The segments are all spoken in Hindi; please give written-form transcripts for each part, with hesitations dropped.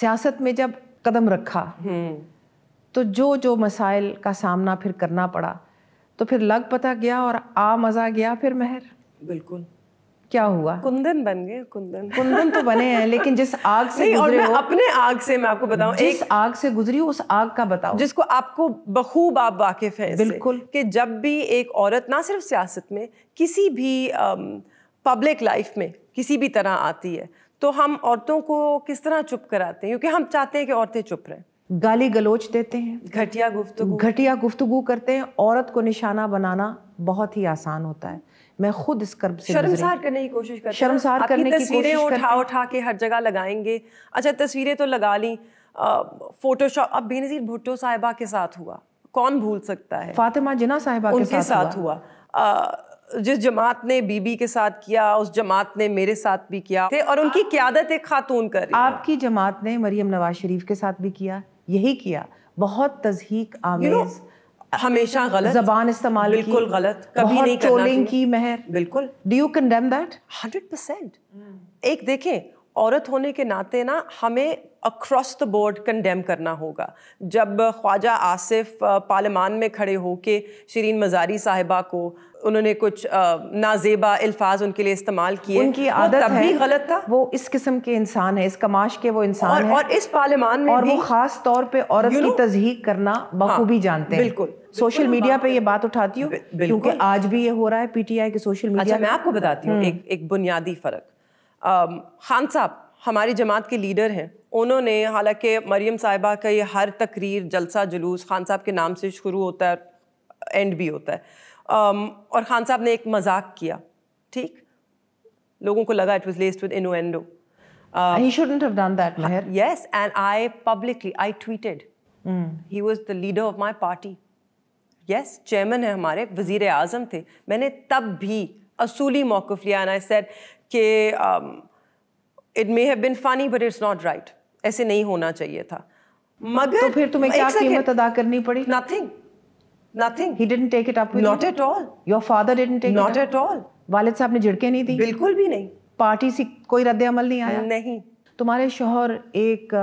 सियासत में जब कदम रखा तो जो जो मसाइल का सामना फिर करना पड़ा तो फिर लग पता गया और आ मज़ा गया फिर महर। बिल्कुल। क्या हुआ? कुंदन बन गए। कुंदन कुंदन तो बने हैं, लेकिन जिस आग से गुजरे हो, अपने आग से मैं आपको बताऊं, जिस आग से गुजरी हो उस आग का बताओ, जिसको आपको बखूब आप वाकिफ हैं। बिल्कुल। कि जब भी एक औरत ना सिर्फ सियासत में, किसी भी पब्लिक लाइफ में किसी भी तरह आती है तो हम औरतों को किस तरह चुप कराते हैं, क्योंकि हम चाहते हैं कि औरतें चुप रहें। गाली गलोच देते हैं, घटिया गुफ्तगू करते हैं। औरत को निशाना बनाना बहुत ही आसान होता है। मैं खुद इस कर्म से शर्मसार करने की कोशिश करते हैं। शर्मसार करने की तस्वीरें उठा के हर जगह लगाएंगे। अच्छा, तस्वीरें तो लगा ली, फोटोशॉप। अब बेनज़ीर भुट्टो साहिबा के साथ हुआ, कौन भूल सकता है। फातिमा जिन्ना साहिबा उनके साथ हुआ। जिस जमात ने बीबी के साथ किया, उस जमात ने मेरे साथ भी किया थे, और उनकी क़ियादत एक खातून कर रही। आपकी जमात ने मरीम नवाज शरीफ के साथ भी किया, यही किया। बहुत तज़हीक आमेज़, हमेशा गलत ज़बान इस्तेमाल, बिल्कुल गलत, कभी नहीं करना। ट्रोलिंग की महर, बिल्कुल। Do you condemn that? 100%। एक देखें, औरत होने के नाते ना हमें अक्रॉस द बोर्ड कंडेम करना होगा। जब ख्वाजा आसिफ पार्लियामान में खड़े होके शिरीन मज़ारी साहिबा को उन्होंने कुछ नाजेबा अल्फाज उनके लिए इस्तेमाल किए, उनकी आदत तब भी गलत था। वो इस किस्म के इंसान है, इस कमाश के वो इंसान है, और इस पार्लियामान में और भी वो खास तौर पे औरत की तज़हीक करना बखूबी जानते हैं। बिल्कुल। सोशल मीडिया पे ये बात उठाती हूँ, क्योंकि आज भी ये हो रहा है पीटीआई के सोशल मीडिया। मैं आपको बताती हूँ एक बुनियादी फ़र्क। खान साहब हमारी जमात के लीडर हैं। उन्होंने, हालांकि मरीम साहिबा का ये हर तकरीर, जलसा, जुलूस खान साहब के नाम से शुरू होता है, एंड भी होता है, और ख़ान साहब ने एक मजाक किया। ठीक, लोगों को लगा it was laced with innuendo. He shouldn't have done that, Meher. Yes, and I tweeted. He was the leader of my party. Yes, chairman है हमारे, वज़ीर आज़म थे। मैंने तब भी असूली मौक़िफ़ लिया, and I said कि it may have been funny but it's not right. ऐसे नहीं होना चाहिए था। मगर तो फिर तुम्हें क्या कीमत अदा करनी पड़ी? Nothing. He didn't take it up with you. Not at all. Your father didn't take it up. Not at all. वालिद साहब ने झिड़के नहीं दी? बिल्कुल भी नहीं। पार्टी से कोई रद्द-ए-अमल नहीं आया? नहीं। तुम्हारे शोहर एक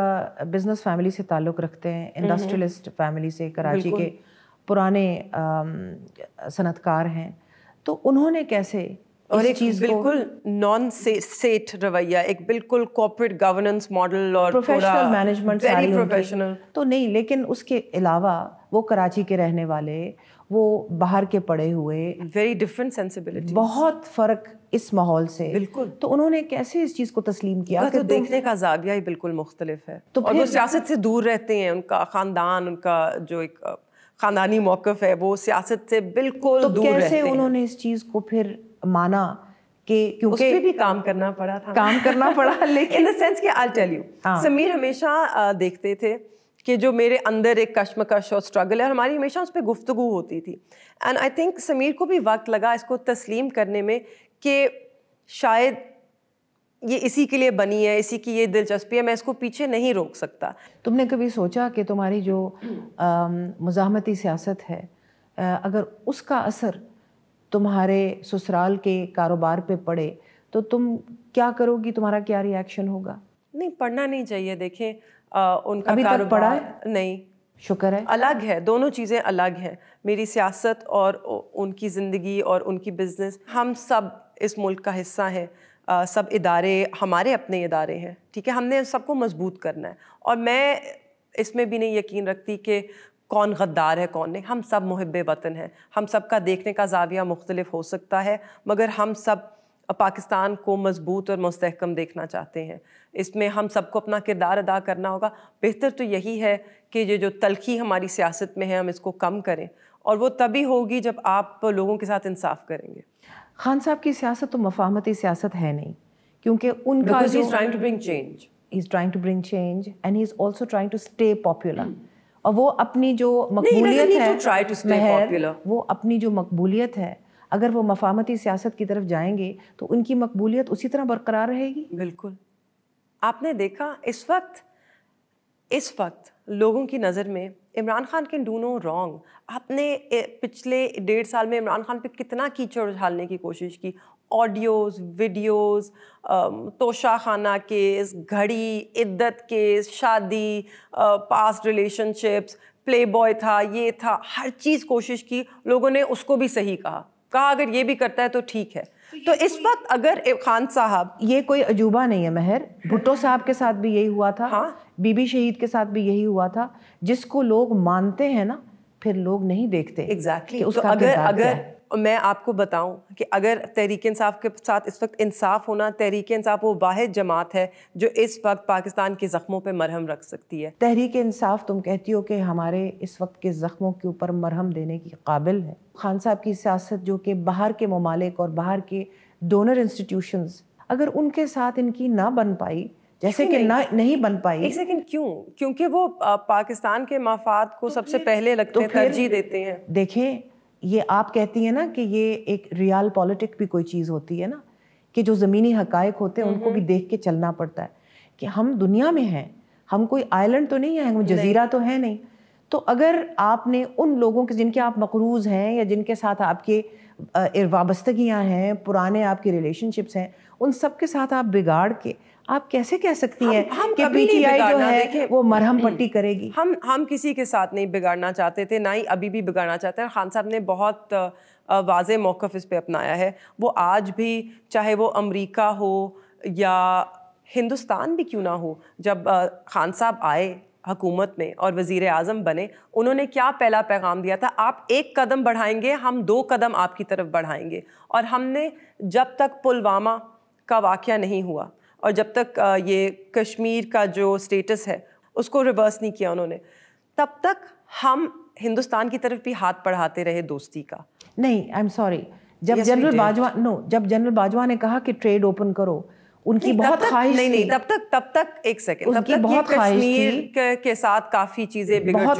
बिजनेस फैमिली से ताल्लुक़ रखते हैं, इंडस्ट्रियलिस्ट फैमिली से, कराची के पुराने सनतकार हैं, तो उन्होंने कैसे और एक चीज़, बिल्कुल नॉन सेट रवैया, एक बिल्कुल कॉर्पोरेट गवर्नेंस मॉडल और प्रोफेशनल मैनेजमेंट, वेरी प्रोफेशनल तो नहीं, लेकिन उसके अलावा वो कराची के रहने वाले, वो बाहर के पड़े हुए, वेरी डिफरेंट सेंसिबिलिटी, बहुत फ़र्क इस माहौल से। बिल्कुल। तो उन्होंने कैसे इस चीज़ को तस्लीम किया? तो देखने का ज़ाविया ही बिल्कुल मुख्तलिफ है, तो और वो सियासत से दूर रहते हैं। उनका ख़ानदान, उनका जो एक ख़ानदानी मौक़िफ़ है, वो सियासत से बिल्कुल दूर रहते हैं। कैसे उन्होंने इस चीज़ को फिर माना? कि क्योंकि उस पे भी काम करना पड़ा था। काम करना पड़ा, लेकिन इन द सेंस कि आई टेल यू, समीर हमेशा देखते थे कि जो मेरे अंदर एक कश्मकश और स्ट्रगल है, हमारी हमेशा उस पर गुफ्तगू होती थी। एंड आई थिंक समीर को भी वक्त लगा इसको तस्लीम करने में कि शायद ये इसी के लिए बनी है, इसी की ये दिलचस्पी है, मैं इसको पीछे नहीं रोक सकता। तुमने कभी सोचा कि तुम्हारी जो मुजाहमती सियासत है, अगर उसका असर तुम्हारे ससुराल के कारोबार पे पड़े तो तुम क्या करोगी, तुम्हारा क्या रिएक्शन होगा? नहीं, पढ़ना नहीं चाहिए। देखें, उनका अभी तक पढ़ा है? नहीं, शुक्र है। अलग है, दोनों चीज़ें अलग हैं। मेरी सियासत और उनकी ज़िंदगी और उनकी बिजनेस, हम सब इस मुल्क का हिस्सा हैं। सब इदारे हमारे अपने इदारे हैं, ठीक है। हमने सबको मजबूत करना है, और मैं इसमें भी नहीं यकीन रखती कि कौन गद्दार है कौन नहीं। हम सब मुहिब्बे वतन हैं, हम सब का देखने का ज़ाविया मुख्तलिफ हो सकता है, मगर हम सब पाकिस्तान को मजबूत और मुस्तहकम देखना चाहते हैं। इसमें हम सबको अपना किरदार अदा करना होगा। बेहतर तो यही है कि ये जो तलखी हमारी सियासत में है, हम इसको कम करें, और वो तभी होगी जब आप लोगों के साथ इंसाफ करेंगे। खान साहब की सियासत तो मफाहमती सियासत है नहीं, क्योंकि उनका he is trying to bring change, he is trying to bring change and he is also trying to stay popular. और वो अपनी जो मकबूलियत है, महर, वो अपनी जो मकबूलियत है, अगर वो मफामती सियासत की तरफ जाएंगे तो उनकी मकबूलियत उसी तरह बरकरार रहेगी। बिल्कुल। आपने देखा इस वक्त लोगों की नज़र में Imran Khan can do no wrong. आपने पिछले 1.5 साल में इमरान खान पे कितना कीचड़ उछालने की कोशिश की, ऑडियोज़, वीडियोज़, तोशाखाना केस, घड़ी, इद्दत केस, शादी, पास्ट रिलेशनशिप्स, प्लेबॉय था, ये था, हर चीज़ कोशिश की। लोगों ने उसको भी सही कहा, कहा अगर ये भी करता है तो ठीक है। तो इस वक्त अगर खान साहब, ये कोई अजूबा नहीं है महर, भुट्टो साहब के साथ भी यही हुआ था, हाँ? बीबी शहीद के साथ भी यही हुआ था। जिसको लोग मानते हैं ना, फिर लोग नहीं देखते। Exactly exactly. तो अगर मैं आपको बताऊं कि अगर तहरीक इंसाफ के साथ इस वक्त इंसाफ होना, तहरीक इंसाफ वो वाहिद जमात है जो इस वक्त पाकिस्तान के ज़ख्मों पे मरहम रख सकती है। तहरीक इंसाफ तुम कहती हो कि हमारे इस वक्त के ज़ख्मों के ऊपर मरहम देने की काबिल है। खान साहब की सियासत जो कि बाहर के ममालिक और बाहर के डोनर इंस्टीट्यूशंस, अगर उनके साथ इनकी ना बन पाई, जैसे कि नहीं बन पाई। एक सेकंड, क्यों? क्योंकि वो पाकिस्तान के मफाद को तो सबसे पहले लगते हैं, तरजीह देते हैं। देखें, ये आप कहती हैं ना कि ये एक रियल पॉलिटिक भी कोई चीज़ होती है ना, कि जो ज़मीनी हकायक होते हैं उनको भी देख के चलना पड़ता है कि हम दुनिया में हैं, हम कोई आइलैंड तो नहीं है, हम जजीरा तो है नहीं। तो अगर आपने उन लोगों के जिनके आप मकरूज हैं या जिनके साथ आपके वाबस्तगियाँ हैं, पुराने आपके रिलेशनशिप्स हैं, उन सब के साथ आप बिगाड़ के आप कैसे कह सकती हैं कि पीटीआई जो है वो मरहम पट्टी करेगी? हम किसी के साथ नहीं बिगाड़ना चाहते थे, ना ही अभी भी बिगाड़ना चाहते हैं। खान साहब ने बहुत वाज़े मौक़िफ़ इस पे अपनाया है। वो आज भी, चाहे वो अमेरिका हो या हिंदुस्तान भी क्यों ना हो, जब खान साहब आए हकूमत में और वज़ीर आज़म बने, उन्होंने क्या पहला पैगाम दिया था? आप एक कदम बढ़ाएंगे, हम दो कदम आपकी तरफ बढ़ाएंगे। और हमने जब तक पुलवामा का वाक़या नहीं हुआ और जब तक ये कश्मीर का जो स्टेटस है उसको रिवर्स नहीं किया उन्होंने, तब तक हम हिंदुस्तान की तरफ भी हाथ बढ़ाते रहे दोस्ती का। नहीं, आई एम सॉरी, जब जनरल बाजवा जब जनरल बाजवा ने कहा कि ट्रेड ओपन करो, उनकी बहुत ख्वाहिश थी। नहीं, तब तक एक सेकंड, तब तक बहुत कश्मीर के साथ काफ़ी चीज़ें बिगड़ चुकी थी।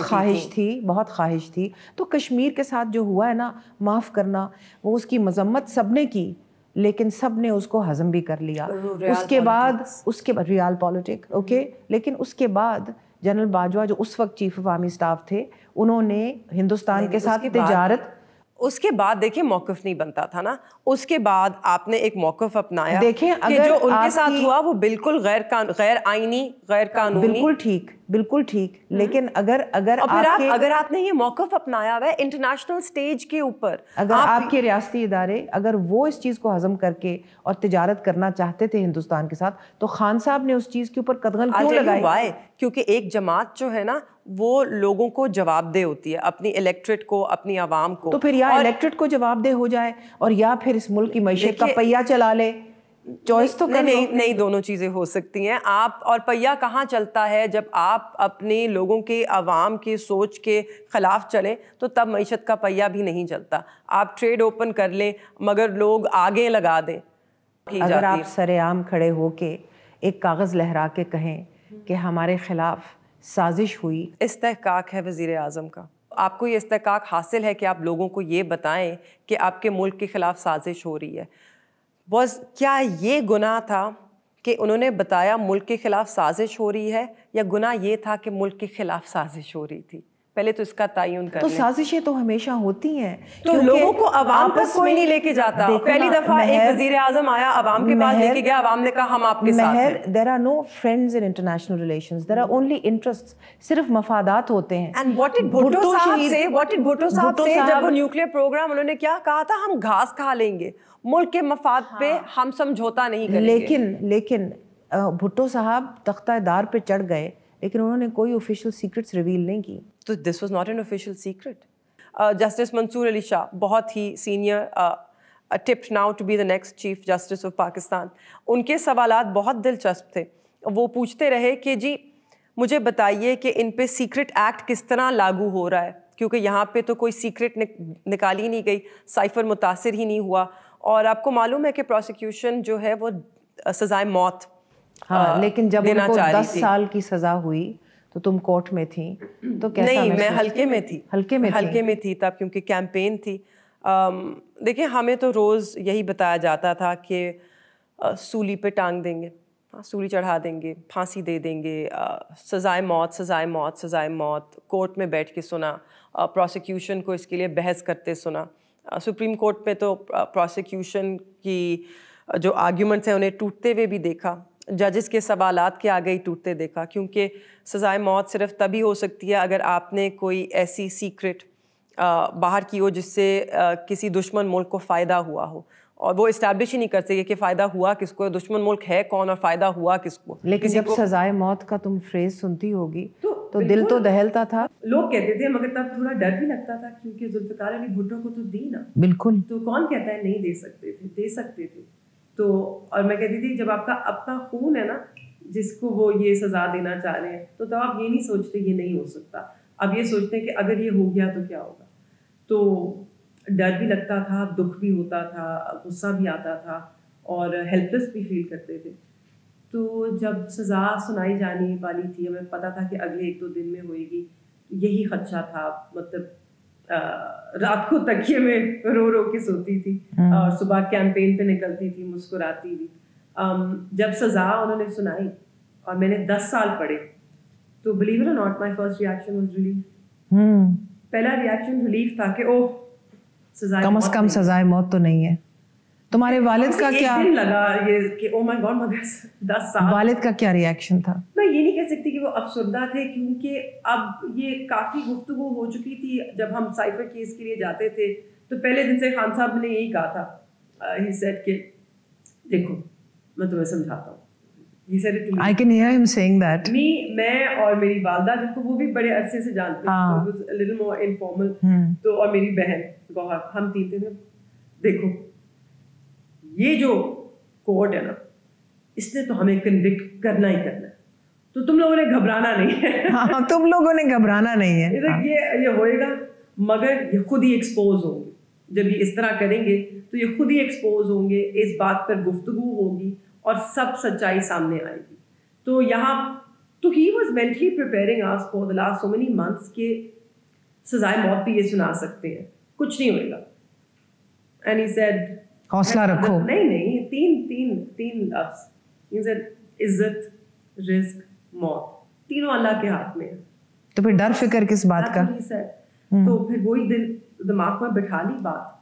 बहुत ख्वाहिश थी। तो कश्मीर के साथ जो हुआ है ना, माफ़ करना, वो उसकी मजम्मत सबने की, लेकिन सब ने उसको हजम भी कर लिया। उसके बाद रियल पॉलिटिक्स, ओके। लेकिन उसके बाद जनरल बाजवा जो उस वक्त चीफ ऑफ आर्मी स्टाफ थे, उन्होंने हिंदुस्तान के साथ तिजारत, उसके बाद देखिए मौक़िफ़ नहीं बनता था ना। उसके बाद आपने एक मौक़िफ़ अपनाया, देखें अगर जो उनके साथ हुआ वो बिल्कुल गैर आईनी, गैर कानूनी। बिल्कुल ठीक। लेकिन अगर आपने ये मौक़िफ़ अपनाया हुआ है इंटरनेशनल स्टेज के ऊपर, अगर आपके रियासती इदारे अगर वो इस चीज़ को हज़म करके और तिजारत करना चाहते थे हिंदुस्तान के साथ, तो खान साहब ने उस चीज़ के ऊपर कदगन क्यों लगाई? क्योंकि एक जमात जो है ना, वो लोगों को जवाबदेह होती है, अपनी इलेक्ट्रेट को, अपनी आवाम को। तो फिर या इलेक्ट्रेट को जवाबदेह हो जाए और या फिर इस मुल्क की मईशत का पहिया चला ले, चॉइस तो कर नहीं, दोनों चीज़ें हो सकती हैं। आप और पहिया कहाँ चलता है? जब आप अपने लोगों के, आवाम की सोच के ख़िलाफ़ चलें तो तब मईशत का पहिया भी नहीं चलता। आप ट्रेड ओपन कर लें मगर लोग आगे लगा दें। अगर आप सरेआम खड़े होके एक कागज़ लहरा के कहें कि हमारे ख़िलाफ़ साजिश हुई, इस्तेहकाक है वज़ीर आज़म का। आपको ये इस्तेहकाक हासिल है कि आप लोगों को ये बताएं कि आपके मुल्क के ख़िलाफ़ साजिश हो रही है। बस क्या ये गुनाह था कि उन्होंने बताया मुल्क के ख़िलाफ़ साजिश हो रही है, या गुनाह ये था कि मुल्क के ख़िलाफ़ साजिश हो रही थी? पहले तो इसका तायुन कर लें। तो साजिशें तो हमेशा होती हैं, तो लोगों को आवाम पर कोई नहीं लेके जाता। पहली दफ़ा एक वज़ीर आज़म आया, आवाम के पास लेके गया, आवाम ने कहा हम आपके साथ हैं। There are no friends in international relations, there are only interests, सिर्फ मफादात होते हैं। एंड व्हाट डिड भुट्टो साहब से जब वो न्यूक्लियर प्रोग्राम, उन्होंने क्या कहा था? हम घास खा लेंगे, मुल्क के मफाद पे हम समझौता नहीं करेंगे। लेकिन भुट्टो साहब तख्तादार पे चढ़ गए, लेकिन उन्होंने कोई ऑफिशियल सीक्रेट्स रिवील नहीं की। तो this was not an official secret. Justice Mansoor Ali Shah, बहुत ही senior, tipped now to be the next chief justice of Pakistan, उनके सवालात बहुत दिलचस्प थे। वो पूछते रहे कि जी मुझे बताइए कि इन पे सीक्रेट एक्ट किस तरह लागू हो रहा है, क्योंकि यहाँ पे तो कोई सीक्रेट निकाली नहीं गई, साइफर मुतासर ही नहीं हुआ। और आपको मालूम है कि प्रोसिक्यूशन जो है वो सजाए मौत, हाँ, लेकिन जब उनको 10 साल की सजा हुई तो तुम कोर्ट में थी, तो कैसा? नहीं, मैं हल्के में थी तब, क्योंकि कैंपेन थी। देखिए, हमें तो रोज़ यही बताया जाता था कि सूली पे टांग देंगे, सूली चढ़ा देंगे, फांसी दे देंगे, सजाए मौत। कोर्ट में बैठ के सुना, प्रोसिक्यूशन को इसके लिए बहस करते सुना, सुप्रीम कोर्ट पे तो प्रोसिक्यूशन की जो आर्ग्यूमेंट्स हैं उन्हें टूटते हुए भी देखा, जजेस के सवालात के आगे ही टूटते देखा, क्योंकि सजाए मौत सिर्फ तभी हो सकती है अगर आपने कोई ऐसी सीक्रेट बाहर की हो जिससे किसी दुश्मन मुल्क को फ़ायदा हुआ हो, और वो इस्टेब्लिश ही नहीं कर सके कि फ़ायदा हुआ किसको, दुश्मन मुल्क है कौन और फ़ायदा हुआ किसको। लेकिन जब सजाए मौत का तुम फ्रेज सुनती होगी तो दिल तो दहलता था। लोग कहते थे मगर तब थोड़ा डर भी लगता था क्योंकि जुल्फ़िकार अली भुट्टो को तो दी ना, बिल्कुल, तो कौन कहता है नहीं दे सकते थे, दे सकते थे। तो और मैं कहती थी जब आपका अपना खून है ना जिसको वो ये सज़ा देना चाह रहे हैं तो तब आप ये नहीं सोचते ये नहीं हो सकता, अब ये सोचते हैं कि अगर ये हो गया तो क्या होगा। तो डर भी लगता था, दुख भी होता था, गुस्सा भी आता था और हेल्पलेस भी फील करते थे। तो जब सज़ा सुनाई जाने वाली थी हमें पता था कि अगले एक दो दिन में होएगी, यही खदशा था। मतलब रात को तकिए में रो रो के सोती थी और सुबह कैंपेन पे निकलती थी मुस्कुराती हुई। जब सज़ा उन्होंने सुनाई और मैंने 10 साल पढ़े तो बिलीव इट और not my first reaction was relief. पहला रिएक्शन रिलीफ था कि ओह सज़ा, कम से कम सज़ाए मौत तो नहीं है। तुम्हारे वालिद का क्या दिन लगा ये कि ओ माय गॉड, मगर 10 साल। वालिद का क्या रिएक्शन था? मैं ये नहीं कह सकती कि वो अफसरदा थे क्योंकि अब ये काफ़ी गुफ्तगू हो चुकी थी। जब हम साइफर केस के लिए जाते थे तो पहले दिन से खान साहब ने यही कहा था, ही सेड के देखो मैं तुम्हें समझाता हूँ। I can hear him saying that. मैं और मेरी वालदा जिनको वो भी बड़े अरसे से जानते थे, little more informal, तो और मेरी बहन गौहर, हम तीन थे। देखो ये जो कोर्ट है ना इसने तो हमें कन्विक्ट करना ही करना है, तो तुम लोगों ने घबराना नहीं है। हाँ, तुम लोगों ने घबराना नहीं है। हाँ. ये होएगा मगर ये खुद ही एक्सपोज होंगे, जब ये इस तरह करेंगे तो ये खुद ही एक्सपोज होंगे, इस बात पर गुफ्तगू होगी और सब सच्चाई सामने आएगी। तो यहाँ तो he was mentally preparing as for the last so many months के सजाए मौत भी ये सुना सकते हैं, कुछ नहीं होएगा। एंड ही सेड हौसला रखो। नहीं, तीन लफ्ज, ही सेड इज्जत, रिस्क, मौत, तीनों अल्लाह के हाथ में है। तो फिर डर फिक्र किस बात का? तो फिर वही दिल दिमाग में बिठा ली बात